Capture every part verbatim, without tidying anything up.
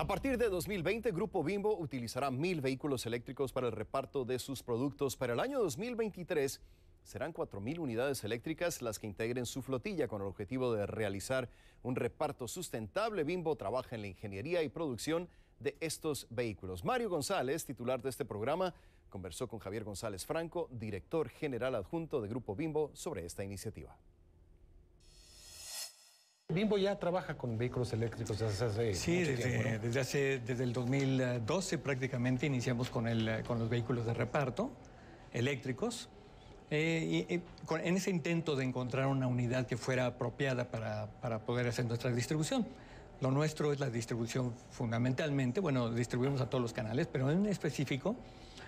A partir de dos mil veinte, Grupo Bimbo utilizará mil vehículos eléctricos para el reparto de sus productos. Para el año dos mil veintitrés, serán cuatro mil unidades eléctricas las que integren su flotilla con el objetivo de realizar un reparto sustentable. Bimbo trabaja en la ingeniería y producción de estos vehículos. Mario González, titular de este programa, conversó con Javier González Franco, director general adjunto de Grupo Bimbo, sobre esta iniciativa. Bimbo ya trabaja con vehículos eléctricos desde hace sí, desde, tiempo, ¿no? desde hace desde el dos mil doce prácticamente iniciamos con el con los vehículos de reparto eléctricos eh, y, y con, en ese intento de encontrar una unidad que fuera apropiada para, para poder hacer nuestra distribución. Lo nuestro es la distribución fundamentalmente, bueno, distribuimos a todos los canales, pero en específico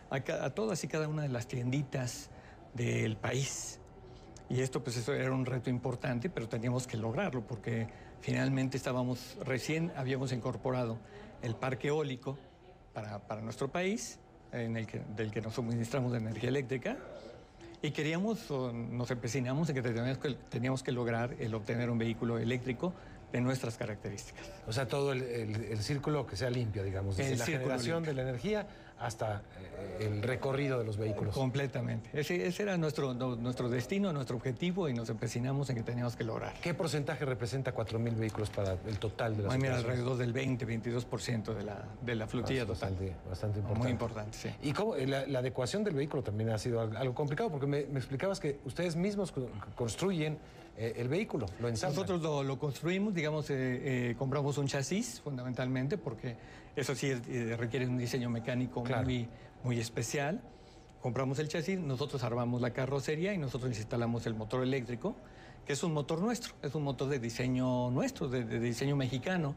a, a todas y cada una de las tienditas del país. Y esto, pues, eso era un reto importante, pero teníamos que lograrlo porque finalmente estábamos, recién habíamos incorporado el parque eólico para, para nuestro país, en el que, del que nos suministramos de energía eléctrica, y queríamos, o nos empecinamos en que teníamos, que teníamos que lograr el obtener un vehículo eléctrico de nuestras características. O sea, todo el, el, el círculo que sea limpio, digamos, desde el la generación limpio. de la energía hasta eh, el recorrido de los vehículos. Completamente. Ese, ese era nuestro, no, nuestro destino, nuestro objetivo, y nos empecinamos en que teníamos que lograr. ¿Qué porcentaje representa cuatro mil vehículos para el total de la flotilla? Alrededor del veinte, veintidós por ciento de la, de la flotilla ah, total. Bastante, bastante importante. Muy importante, sí. ¿Y cómo, la, la adecuación del vehículo también ha sido algo complicado? Porque me, me explicabas que ustedes mismos construyen eh, el vehículo, lo ensamblan. Nosotros lo, lo construimos, digamos, eh, eh, compramos un chasis fundamentalmente, porque eso sí eh, requiere un diseño mecánico claro. muy, muy especial. Compramos el chasis, nosotros armamos la carrocería y nosotros instalamos el motor eléctrico, que es un motor nuestro, es un motor de diseño nuestro, de, de diseño mexicano.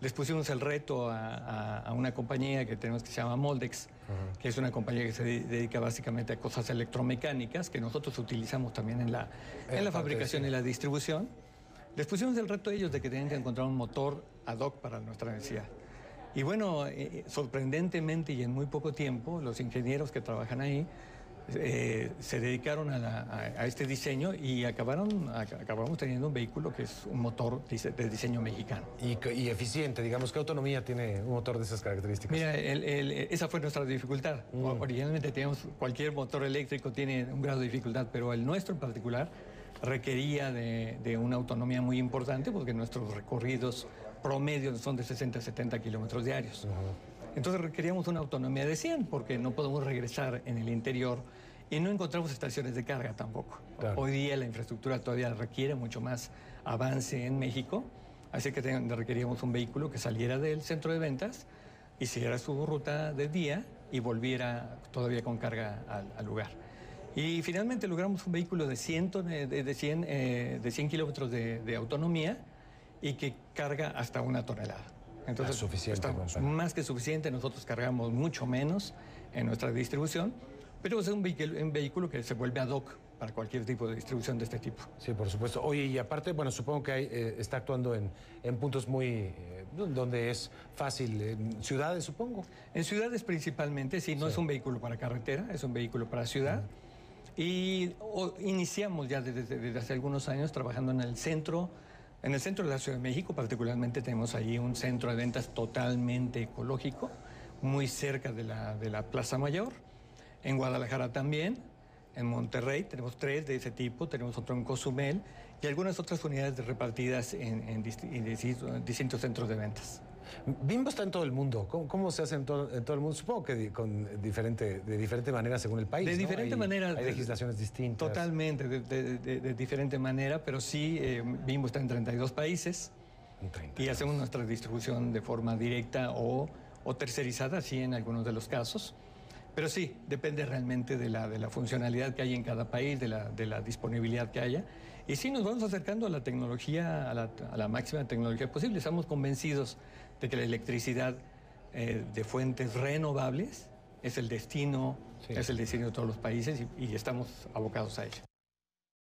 Les pusimos el reto a, a, a una compañía que tenemos que se llama Moldex, uh-huh. que es una compañía que se dedica básicamente a cosas electromecánicas, que nosotros utilizamos también en la, en la fabricación y la distribución. Les pusimos el reto a ellos de que tenían que encontrar un motor ad hoc para nuestra necesidad. Y bueno, eh, sorprendentemente y en muy poco tiempo, los ingenieros que trabajan ahí eh, se dedicaron a, la, a, a este diseño y acabaron, a, acabamos teniendo un vehículo que es un motor dice, de diseño mexicano. Y, y eficiente, digamos, ¿qué autonomía tiene un motor de esas características? Mira, el, el, esa fue nuestra dificultad. Mm. Originalmente teníamos, cualquier motor eléctrico tiene un grado de dificultad, pero el nuestro en particular requería de, de una autonomía muy importante porque nuestros recorridos promedios son de sesenta a setenta kilómetros diarios. Uh-huh. Entonces requeríamos una autonomía de cien porque no podemos regresar en el interior y no encontramos estaciones de carga tampoco. Claro. Hoy día la infraestructura todavía requiere mucho más avance en México, así que requeríamos un vehículo que saliera del centro de ventas, hiciera su ruta de día y volviera todavía con carga al, al lugar. Y finalmente logramos un vehículo de cien, de cien, eh, de cien kilómetros de, de autonomía y que carga hasta una tonelada. Entonces, ah, suficiente, está más que suficiente. Nosotros cargamos mucho menos en nuestra distribución, pero es un vehículo, un vehículo que se vuelve ad hoc para cualquier tipo de distribución de este tipo. Sí, por supuesto. Oye, y aparte, bueno, supongo que hay, eh, está actuando en, en puntos muy... Eh, donde es fácil, en ciudades, supongo. En ciudades principalmente, sí, no sí. es un vehículo para carretera, es un vehículo para ciudad. Uh-huh. Y o, iniciamos ya desde, desde hace algunos años trabajando en el centro, en el centro de la Ciudad de México. Particularmente tenemos allí un centro de ventas totalmente ecológico, muy cerca de la, de la Plaza Mayor. En Guadalajara también, en Monterrey tenemos tres de ese tipo, tenemos otro en Cozumel y algunas otras unidades repartidas en, en, dist, en distintos, distintos centros de ventas. Bimbo está en todo el mundo. ¿Cómo, cómo se hace en todo, en todo el mundo? Supongo que di, con diferente, de diferente manera según el país. De ¿no? diferente hay, manera. Hay legislaciones distintas. Totalmente, de, de, de, de diferente manera, pero sí, eh, Bimbo está en treinta y dos países. En treinta y dos. Y hacemos nuestra distribución de forma directa o, o tercerizada, sí, en algunos de los casos. Pero sí, depende realmente de la, de la funcionalidad que hay en cada país, de la, de la disponibilidad que haya. Y sí, nos vamos acercando a la tecnología, a la, a la máxima tecnología posible. Estamos convencidos de que la electricidad eh, de fuentes renovables es el destino, sí. es el destino de todos los países y, y estamos abocados a ello.